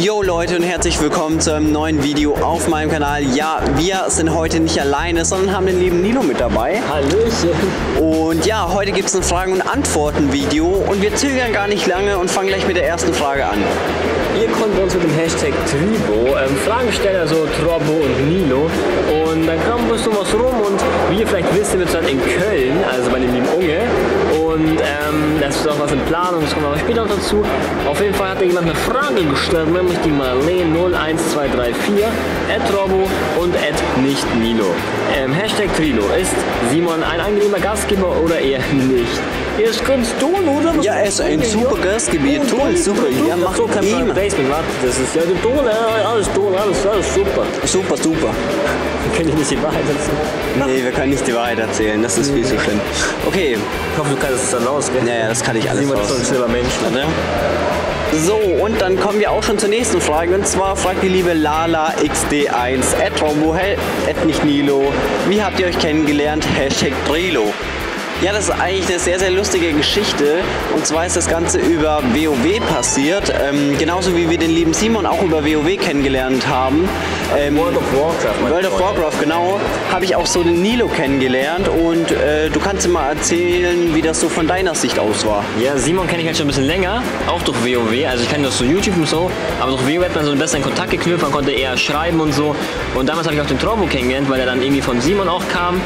Yo Leute und herzlich willkommen zu einem neuen Video auf meinem Kanal. Ja, wir sind heute nicht alleine, sondern haben den lieben Nilo mit dabei. Hallöchen. Und ja, heute gibt es ein Fragen- und Antworten-Video und wir zögern gar nicht lange und fangen gleich mit der ersten Frage an. Ihr konntet uns mit dem Hashtag Trobbu Fragen stellen, also Trobbu und Nilo. Und dann kam ein bisschen was rum und wie ihr vielleicht wisst, sind wir zusammen in Köln, also bei dem lieben Unge. Und das ist auch was in Planung, das kommt aber später noch dazu. Auf jeden Fall hat da jemand eine Frage gestellt, nämlich die Marleen 01234 @Trobbu und @nichtnilo. Hashtag Trilo, ist Simon ein angenehmer Gastgeber oder eher nicht? Er ist ganz toll, oder? Was ja, er ist ein super Gastgeber, er toll, super, er macht so kein Problem. Das ist ja toll, alles super. Super, super. Wir können nicht die Wahrheit erzählen. Nee, wir können nicht die Wahrheit erzählen, das ist viel zu schlimm. Okay. Ich hoffe, du kannst es dann raus, gell? Ja, das kann ich alles raus. Simon ist so ein selber Mensch. Ne? So, und dann kommen wir auch schon zur nächsten Frage. Und zwar fragt die liebe Lala XD1 @Trobbu, nicht Nilo. Wie habt ihr euch kennengelernt? Hashtag Trilo. Ja, das ist eigentlich eine sehr, sehr lustige Geschichte. Und zwar ist das Ganze über WoW passiert. Genauso wie wir den lieben Simon auch über WoW kennengelernt haben. World of Warcraft. World of Warcraft, genau. Habe ich auch so den Nilo kennengelernt. Und du kannst dir mal erzählen, wie das so von deiner Sicht aus war. Ja, Simon kenne ich halt schon ein bisschen länger. Auch durch WoW. Also ich kenne das so YouTube und so. Aber durch WoW hat man so ein bisschen in Kontakt geknüpft. Man konnte eher schreiben und so. Und damals habe ich auch den Trobbu kennengelernt, weil er dann irgendwie von Simon auch kam.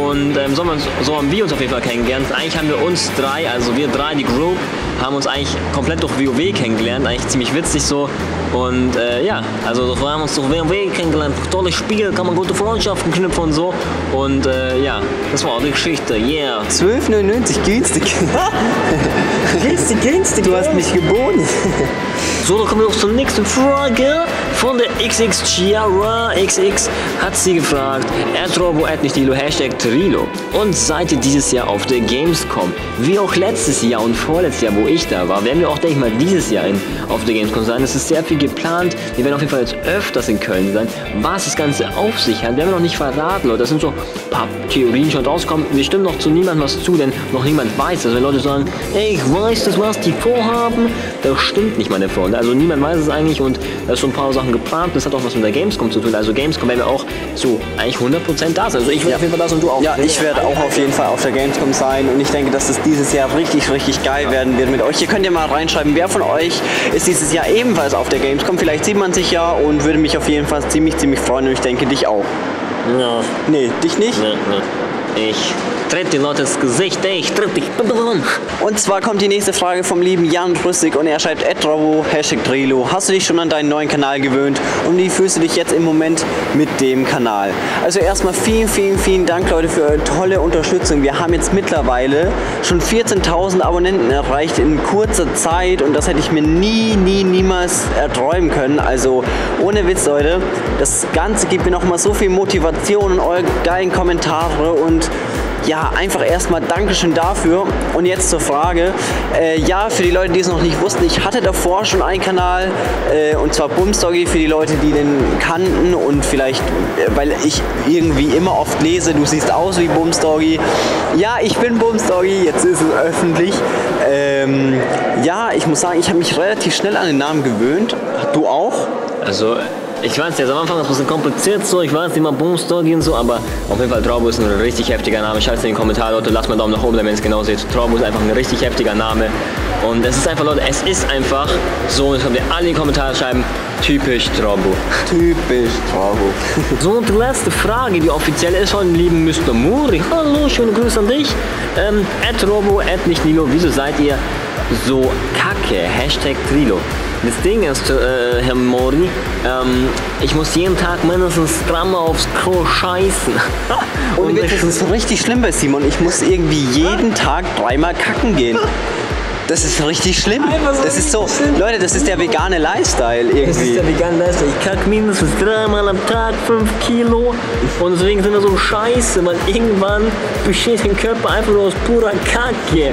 Und so haben wir uns auf jeden Fall kennengelernt. Eigentlich haben wir uns drei, also wir drei, die Group, haben uns eigentlich komplett durch WoW kennengelernt. Eigentlich ziemlich witzig so. Und ja, also wir haben uns durch WoW kennengelernt. Tolles Spiel, kann man gute Freundschaften knüpfen und so. Und ja, das war auch die Geschichte. Yeah. 12,99 günstig. günstig. Du hast mich geboten. So, dann kommen wir auch zur nächsten Frage von der XX Chiara. XX hat sie gefragt, @Trobbu, @nichtnilo, Hashtag Trilo. Und seid ihr dieses Jahr auf der Gamescom? Wie auch letztes Jahr und vorletztes Jahr, wo ich da war, werden wir auch, denke ich mal, dieses Jahr auf der Gamescom sein. Es ist sehr viel geplant. Wir werden auf jeden Fall jetzt öfters in Köln sein. Was das Ganze auf sich hat, werden wir noch nicht verraten, Leute. Das sind so ein paar Theorien, die schon rauskommen. Wir stimmen noch zu niemandem was zu, denn noch niemand weiß das. Wenn Leute sagen, ey, ich weiß das, was die vorhaben, das stimmt nicht, meine Freunde. Also niemand weiß es eigentlich und da ist schon ein paar Sachen geplant. Das hat auch was mit der Gamescom zu tun. Also Gamescom werden wir auch so eigentlich 100% da sein. Also ich werde auf jeden Fall da sein und du auch. Ja, ich werde auch auf jeden Fall auf der Gamescom sein und ich denke, dass es dieses Jahr richtig, richtig geil werden wird mit euch. Hier könnt ihr mal reinschreiben, wer von euch ist dieses Jahr ebenfalls auf der Gamescom. Vielleicht sieht man sich ja und würde mich auf jeden Fall ziemlich, ziemlich freuen und ich denke, dich auch. Ja. Nee, dich nicht? Nee, nee. Ich tritt die Leute ins Gesicht, ey, ich tritt dich. Und zwar kommt die nächste Frage vom lieben Jan Rüssig und er schreibt @Trobbu, Hashtag Trilo. Hast du dich schon an deinen neuen Kanal gewöhnt und wie fühlst du dich jetzt im Moment mit dem Kanal? Also erstmal vielen, vielen, vielen Dank, Leute, für eure tolle Unterstützung. Wir haben jetzt mittlerweile schon 14.000 Abonnenten erreicht in kurzer Zeit und das hätte ich mir niemals erträumen können. Also ohne Witz, Leute, das Ganze gibt mir nochmal so viel Motivation und eure geilen Kommentare und ja, einfach erstmal Dankeschön dafür. Und jetzt zur Frage. Ja, für die Leute, die es noch nicht wussten, ich hatte davor schon einen Kanal, und zwar Bumsdoggie, für die Leute, die den kannten und vielleicht, weil ich irgendwie immer oft lese, du siehst aus wie Bumsdoggie. Ja, ich bin Bumsdoggie, jetzt ist es öffentlich. Ja, ich muss sagen, ich habe mich relativ schnell an den Namen gewöhnt. Du auch? Also... ich weiß jetzt am Anfang ist es ein bisschen kompliziert so, ich weiß nicht mal Bumsdoggie und so, aber auf jeden Fall Trobbu ist ein richtig heftiger Name. Schreibt es in den Kommentaren, Leute, lasst mal einen Daumen nach oben, wenn ihr es genau seht. Trobbu ist einfach ein richtig heftiger Name und es ist einfach, Leute, es ist einfach so, das könnt ihr alle in die Kommentare schreiben, typisch Trobbu. Typisch Trobbu. So, und die letzte Frage, die offiziell ist von lieben Mr. Muri. Hallo, schöne Grüße an dich. @Trobbu, @nichtnilo, wieso seid ihr so kacke? Hashtag Trilo. Das Ding ist, Herr Mori, ich muss jeden Tag mindestens dreimal aufs Klo scheißen. Und das ist richtig schlimm bei Simon. Ich muss irgendwie jeden Tag dreimal kacken gehen. Das ist richtig schlimm. Das ist so, Leute, das ist der vegane Lifestyle irgendwie. Das ist der vegane Lifestyle. Ich kacke mindestens dreimal am Tag 5 Kilo. Und deswegen sind wir so scheiße, weil irgendwann besteht der Körper einfach nur aus purer Kacke.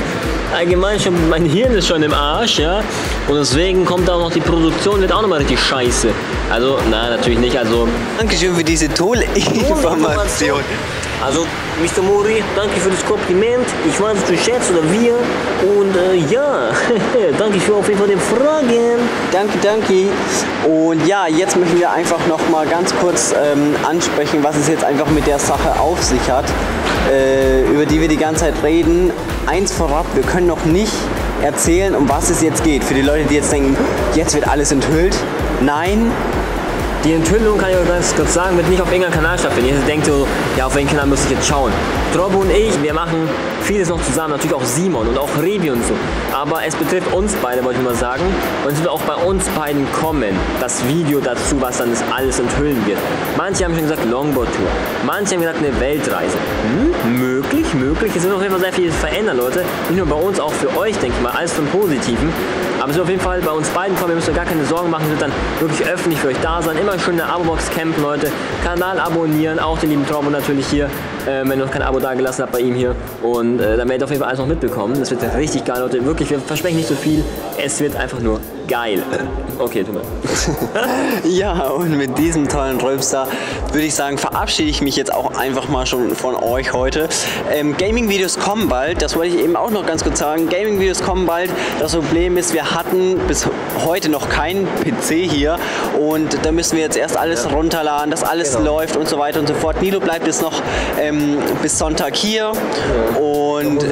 allgemein schon, mein Hirn ist schon im Arsch, ja. Und deswegen kommt auch noch die Produktion, wird auch nochmal richtig scheiße. Also, nein, natürlich nicht, also... Dankeschön für diese tolle Information. Also, Mr. Mori, danke für das Kompliment. Ich weiß, du schätzt oder wir. Und ja, danke für auf jeden Fall den Fragen. Danke, danke. Und ja, jetzt möchten wir einfach nochmal ganz kurz ansprechen, was es jetzt einfach mit der Sache auf sich hat, über die wir die ganze Zeit reden. Eins vorab, wir können noch nicht erzählen, um was es jetzt geht. Für die Leute, die jetzt denken, jetzt wird alles enthüllt. Nein. Die Enthüllung, kann ich euch ganz kurz sagen, wird nicht auf irgendeinem Kanal stattfinden. Ihr denkt so, ja, auf welchen Kanal müsste ich jetzt schauen? Trobbu und ich, wir machen vieles noch zusammen, natürlich auch Simon und auch Revi und so. Aber es betrifft uns beide, wollte ich mal sagen. Und es wird auch bei uns beiden kommen, das Video dazu, was dann das alles enthüllen wird. Manche haben schon gesagt Longboard-Tour, manche haben gesagt eine Weltreise. Möglich, möglich. Es wird auf jeden Fall sehr viel verändern, Leute. Nicht nur bei uns, auch für euch, denke ich mal, alles zum Positiven. Aber es wird auf jeden Fall bei uns beiden kommen, ihr müsst euch gar keine Sorgen machen, es wird dann wirklich öffentlich für euch da sein. Immer schön eine Abo-Box campen, Leute. Kanal abonnieren, auch den lieben Trobbu natürlich hier, wenn ihr noch kein Abo da gelassen habt bei ihm hier. Und dann werdet ihr auf jeden Fall alles noch mitbekommen. Das wird richtig geil, Leute. Wirklich, wir versprechen nicht so viel. Es wird einfach nur geil. Okay, tut mir leid. Ja, und mit diesem tollen Rülpster würde ich sagen, verabschiede ich mich jetzt auch einfach mal schon von euch heute. Gaming-Videos kommen bald. Das wollte ich eben auch noch ganz kurz sagen. Gaming-Videos kommen bald. Das Problem ist, wir hatten bis heute noch keinen PC hier. Und da müssen wir jetzt erst alles runterladen, dass alles läuft und so weiter und so fort. Nilo bleibt jetzt noch bis Sonntag hier. Ja. Und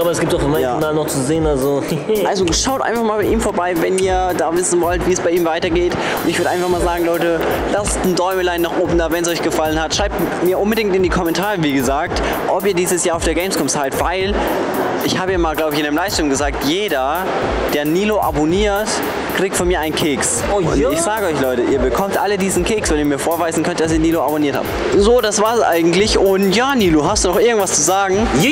aber es gibt auch auf meinem Kanal noch zu sehen. Also schaut einfach mal bei ihm vorbei, wenn ihr da wissen wollt, wie es bei ihm weitergeht. Und ich würde einfach mal sagen, Leute, lasst ein Däumelein nach oben da, wenn es euch gefallen hat. Schreibt mir unbedingt in die Kommentare, wie gesagt, ob ihr dieses Jahr auf der Gamescom seid, weil ich habe ja mal, glaube ich, in einem Livestream gesagt, jeder, der Nilo abonniert, kriegt von mir einen Keks. Oh, und ich sage euch, Leute, ihr bekommt alle diesen Keks, wenn ihr mir vorweisen könnt, dass ihr Nilo abonniert habt. So, das war's eigentlich. Und ja, Nilo, hast du noch irgendwas zu sagen? Ja.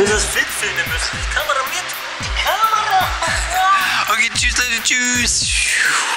Das ist fit filmen müssen. Die Kamera mit. Die Kamera. Okay, tschüss, Leute, tschüss.